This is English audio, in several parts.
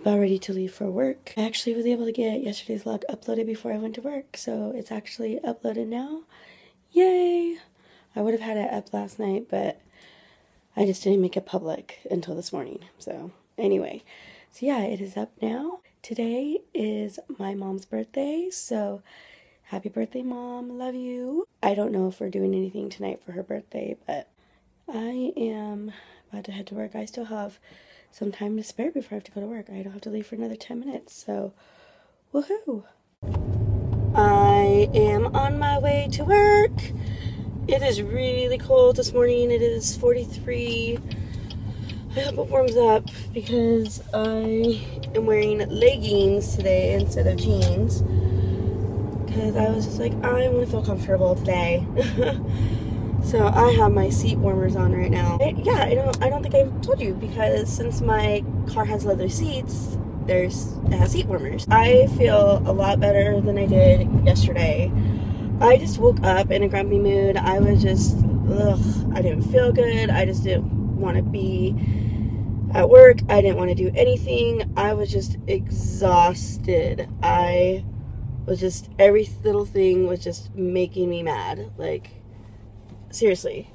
about ready to leave for work. I actually was able to get yesterday's vlog uploaded before I went to work, so it's actually uploaded now. Yay! I would have had it up last night, but I just didn't make it public until this morning. So anyway, so yeah, it is up now. Today is my mom's birthday, so happy birthday, Mom. Love you. I don't know if we're doing anything tonight for her birthday, but I am about to head to work. I still have some time to spare before I have to go to work. I don't have to leave for another 10 minutes, so woohoo! I am on my way to work. It is really cold this morning. It is 43. I hope it warms up because I am wearing leggings today instead of jeans. Because I was just like, I want to feel comfortable today. So I have my seat warmers on right now. I don't think I've told you, because since my car has leather seats, it has seat warmers. I feel a lot better than I did yesterday. I just woke up in a grumpy mood. I was just, I didn't feel good. I just didn't want to be at work. I didn't want to do anything. I was just exhausted. I was just, every little thing was just making me mad. Like, seriously,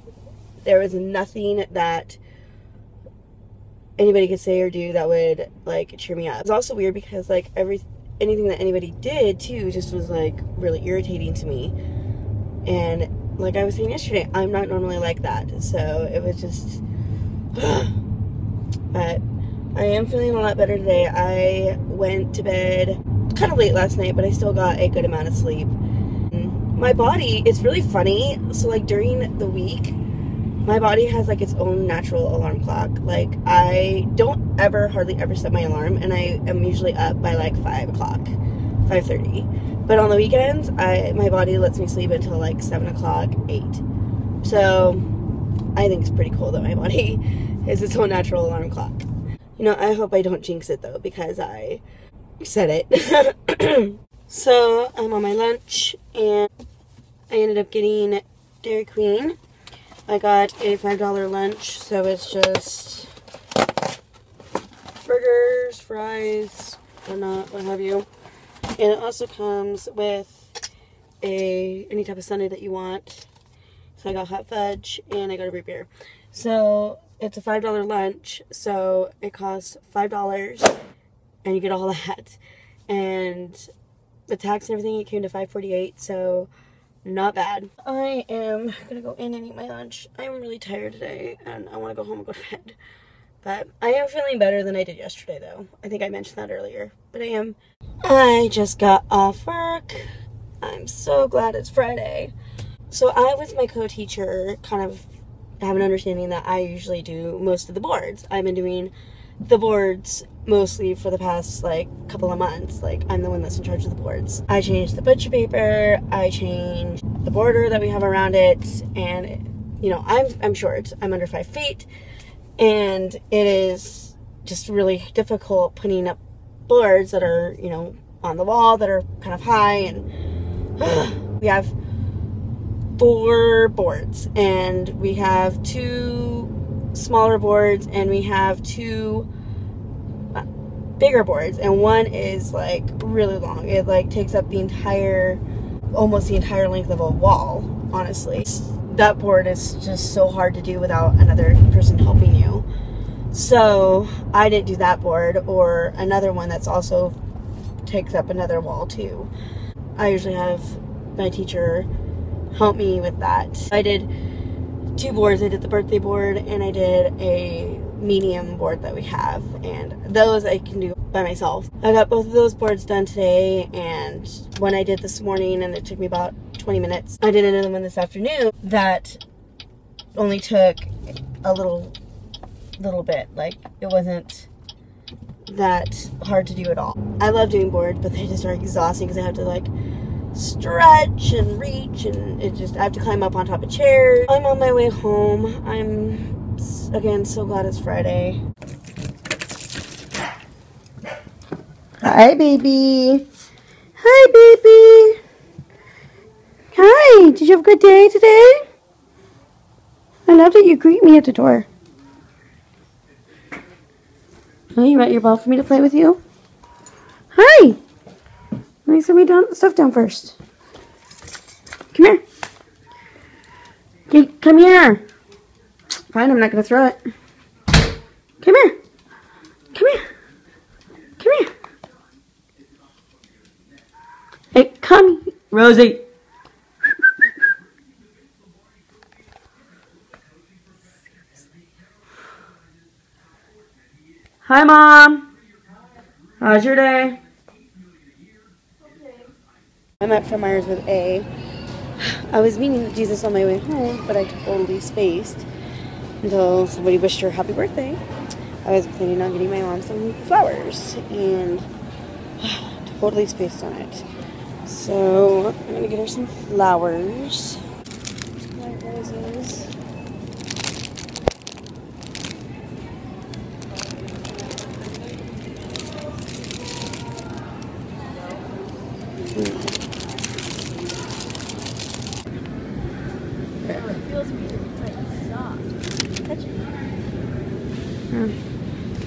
there was nothing that anybody could say or do that would like cheer me up. It's also weird because like anything that anybody did too just was like really irritating to me. And like I was saying yesterday, I'm not normally like that, so it was just but I am feeling a lot better today. I went to bed kind of late last night, but I still got a good amount of sleep. My body, it's really funny, so like during the week my body has like its own natural alarm clock. Like I don't hardly ever set my alarm, and I am usually up by like 5 o'clock, 5:30. But on the weekends, my body lets me sleep until like 7 o'clock, 8. So I think it's pretty cool that my body has its own natural alarm clock. You know, I hope I don't jinx it though, because I said it. So I'm on my lunch, and I ended up getting Dairy Queen. I got a $5 lunch, so it's just burgers, fries, whatnot, what have you. And it also comes with any type of sundae that you want. So I got hot fudge, and I got a root beer. So it's a $5 lunch, so it costs $5, and you get all that. And the tax and everything, it came to $5.48, so not bad. I am gonna go in and eat my lunch. I'm really tired today, and I want to go home and go to bed. But I am feeling better than I did yesterday, though. I think I mentioned that earlier, but I am. I just got off work. I'm so glad it's Friday. So I, with my co-teacher, kind of have an understanding that I usually do most of the boards. I've been doing the boards mostly for the past like couple of months. Like I'm the one that's in charge of the boards. I change the butcher paper, I change the border that we have around it, and you know, I'm short, I'm under 5 feet, and it is just really difficult putting up boards that are, you know, on the wall that are kind of high. And we have 4 boards, and we have 2 smaller boards, and we have 2 bigger boards, and one is like really long. It like takes up the entire, almost the entire length of a wall, honestly. That board is just so hard to do without another person helping you. So I didn't do that board, or another one that's also takes up another wall too. I usually have my teacher help me with that. I did 2 boards. I did the birthday board, and I did a medium board that we have, and those I can do by myself. I got both of those boards done today, and one I did this morning, and it took me about 20 minutes. I did another one this afternoon that only took a little bit. Like, it wasn't that hard to do at all. I love doing boards, but they just are exhausting because I have to like stretch and reach, and it just, I have to climb up on top of chairs. I'm on my way home. I'm again so glad it's Friday. Hi baby. Hi baby. Hi, did you have a good day today? I love that you greet me at the door. Oh, you brought your ball for me to play with you? Hi! Let me set me down, stuff down first. Come here. Come here. Fine, I'm not going to throw it. Come here. Come here. Come here. Hey, come, Rosie. Hi, Mom. How's your day? Okay. I'm at Fred Meyer's with A. I was meeting with Jesus on my way home, but I totally spaced until somebody wished her happy birthday. I was planning on getting my mom some flowers, and totally spaced on it. So I'm going to get her some flowers. White roses.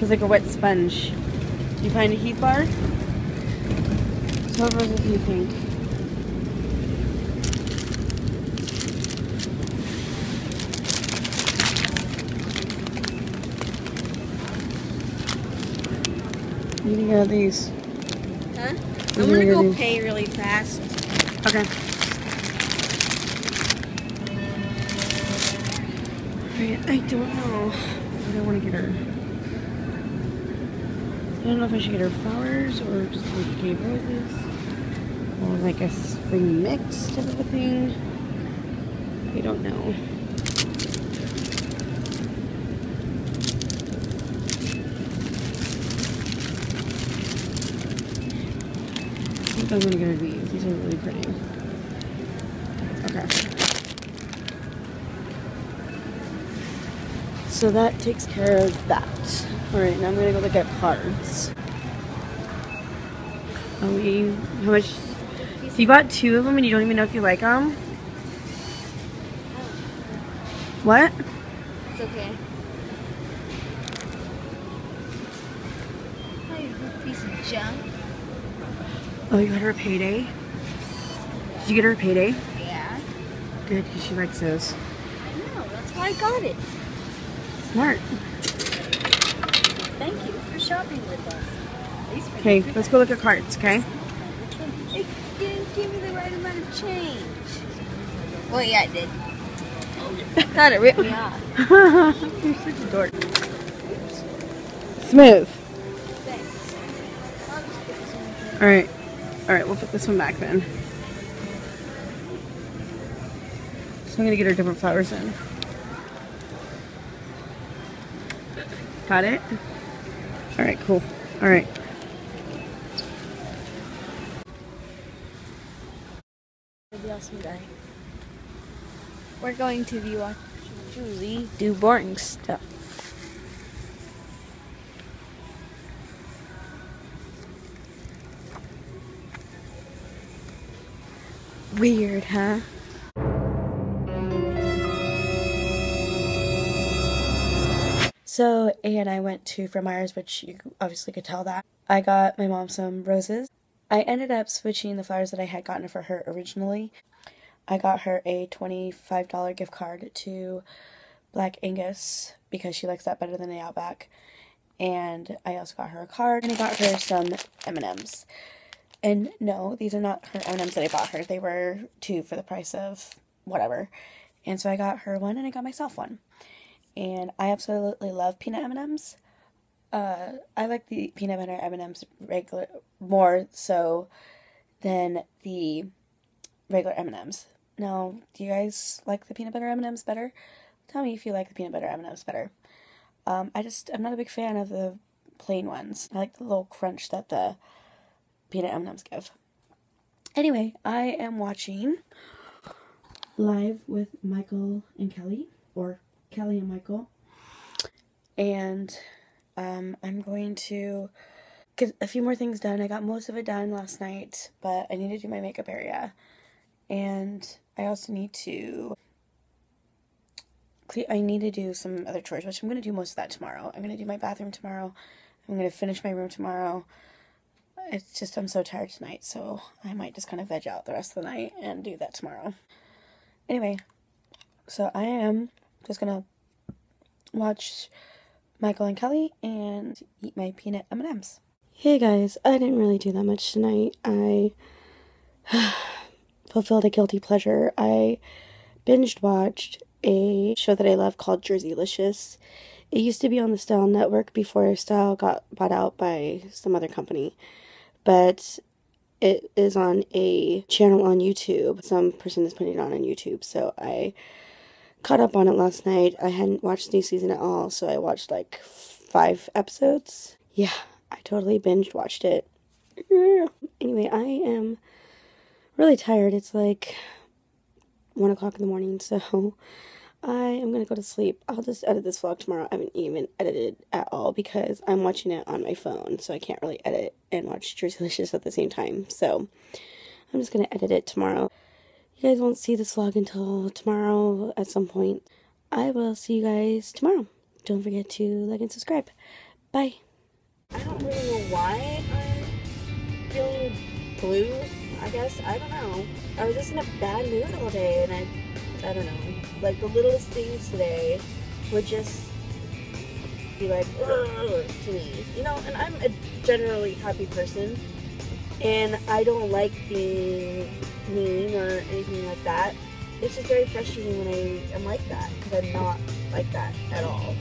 It's like a wet sponge. Do you find a heat bar? What roses do you think? You think of these? Huh? I'm gonna go pay really fast. Okay. Alright, I don't know. I don't want to get her. I don't know if I should get her flowers or just like gave roses or like a spring mix type of a thing. I don't know. I think I'm gonna get her these. These are really pretty. Okay. So that takes care of that. Alright, now I'm gonna go look at cards. Oh, we, how much? So you bought two of them and you don't even know if you like them? What? It's okay. Oh, you piece of junk. Oh, you got her a payday? Did you get her a payday? Yeah. Good, because she likes those. I know, that's why I got it. Smart. Thank you for shopping with us. Okay, let's go look at cards, okay? It didn't give me the right amount of change. Well, yeah, it did. Got it, really? Yeah. You're such a dork. Smooth. Thanks. Alright. Alright, we'll put this one back then. So I'm going to get her different flowers in. Got it? All right, cool. All right. The awesome guy. We're going to be watching Julie do boring stuff. Weird, huh? So, A and I went to Fred Meyer's, which you obviously could tell that. I got my mom some roses. I ended up switching the flowers that I had gotten for her originally. I got her a $25 gift card to Black Angus because she likes that better than the Outback. And I also got her a card, and I got her some M&Ms. And no, these are not her M&Ms that I bought her. They were two for the price of whatever. And so I got her one, and I got myself one. And I absolutely love peanut M&Ms. I like the peanut butter M&Ms regular more so than the regular M&Ms. Now, do you guys like the peanut butter M&Ms better? Tell me if you like the peanut butter M&Ms better. I'm not a big fan of the plain ones. I like the little crunch that the peanut M&Ms give. Anyway, I am watching Live with Michael and Kelly, or Kelly and Michael, and I'm going to get a few more things done. I got most of it done last night, but I need to do my makeup area, and I also need to do some other chores, which I'm going to do most of that tomorrow. I'm going to do my bathroom tomorrow. I'm going to finish my room tomorrow. It's just, I'm so tired tonight, so I might just kind of veg out the rest of the night and do that tomorrow. Anyway, so I am just going to watch Michael and Kelly and eat my peanut M&Ms. Hey guys, I didn't really do that much tonight. I fulfilled a guilty pleasure. I binged watched a show that I love called Jerseylicious. It used to be on the Style Network before Style got bought out by some other company, but it is on a channel on YouTube. Some person is putting it on YouTube, so I caught up on it last night. I hadn't watched the new season at all, so I watched like 5 episodes. Yeah, I totally binge watched it. Anyway, I am really tired. It's like 1 o'clock in the morning, so I am going to go to sleep. I'll just edit this vlog tomorrow. I haven't even edited at all because I'm watching it on my phone, so I can't really edit and watch Jerseylicious at the same time. So I'm just going to edit it tomorrow. You guys won't see this vlog until tomorrow at some point. I will see you guys tomorrow. Don't forget to like and subscribe. Bye. I don't really know why I'm feeling blue, I guess. I don't know. I was just in a bad mood all day, and I don't know. Like, the littlest things today would just be like, ugh, to me. You know, and I'm a generally happy person, and I don't like being mean or anything like that. It's just very frustrating when I am like that, because I'm not like that at all.